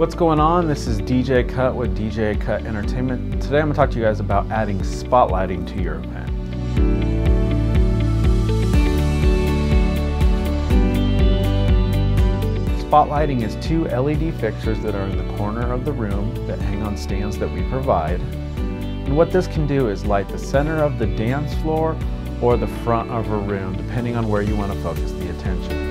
What's going on? This is DJ Cut with DJ Cut Entertainment. Today I'm going to talk to you guys about adding spotlighting to your event. Spotlighting is two LED fixtures that are in the corner of the room that hang on stands that we provide. And what this can do is light the center of the dance floor or the front of a room, depending on where you want to focus the attention.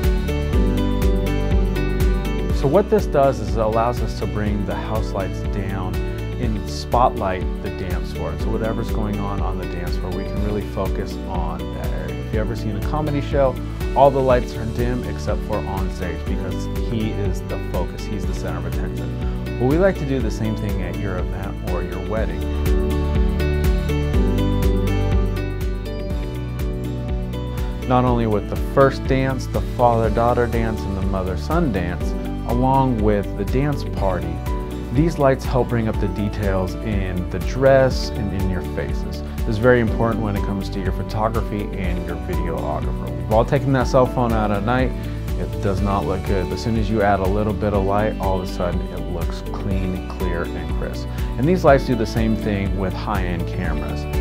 So what this does is it allows us to bring the house lights down and spotlight the dance floor. So whatever's going on the dance floor, we can really focus on that area. If you've ever seen a comedy show, all the lights are dim except for on stage because he is the focus, he's the center of attention. Well, we like to do the same thing at your event or your wedding. Not only with the first dance, the father-daughter dance, and the mother-son dance, along with the dance party. These lights help bring up the details in the dress and in your faces. This is very important when it comes to your photography and your videographer. We've all taken that cell phone out at night. It does not look good. As soon as you add a little bit of light, all of a sudden it looks clean, clear, and crisp. And these lights do the same thing with high-end cameras.